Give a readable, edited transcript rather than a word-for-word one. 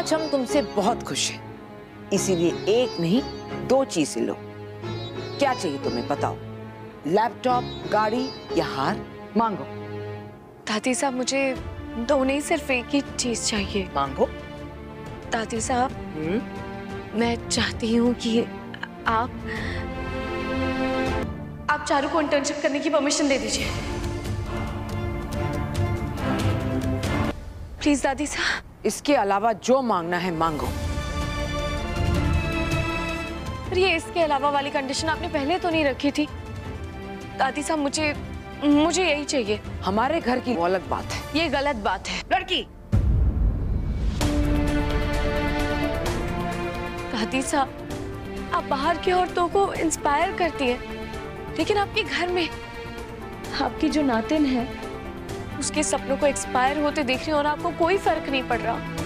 आज हम तुमसे बहुत खुश हैं, इसीलिए एक नहीं दो चीजें लो। क्या चाहिए तुम्हें बताओ, लैपटॉप, गाड़ी या हार? मांगो। दादी साहब मुझे दो नहीं सिर्फ एक ही चीज चाहिए। मांगो। दादी साहब मैं चाहती हूँ कि आप चारू को इंटर्नशिप करने की परमिशन दे दीजिए प्लीज दादी साहब। इसके अलावा जो मांगना है मांगो। पर ये इसके अलावा वाली कंडीशन आपने पहले तो नहीं रखी थी दादी साहब। मुझे यही चाहिए। हमारे घर की अलग बात है, ये गलत बात है। लड़की दादी साहब आप बाहर की औरतों को इंस्पायर करती है, लेकिन आपके घर में आपकी जो नातिन है उसके सपनों को एक्सपायर होते देख रही हूँ और आपको कोई फर्क नहीं पड़ रहा।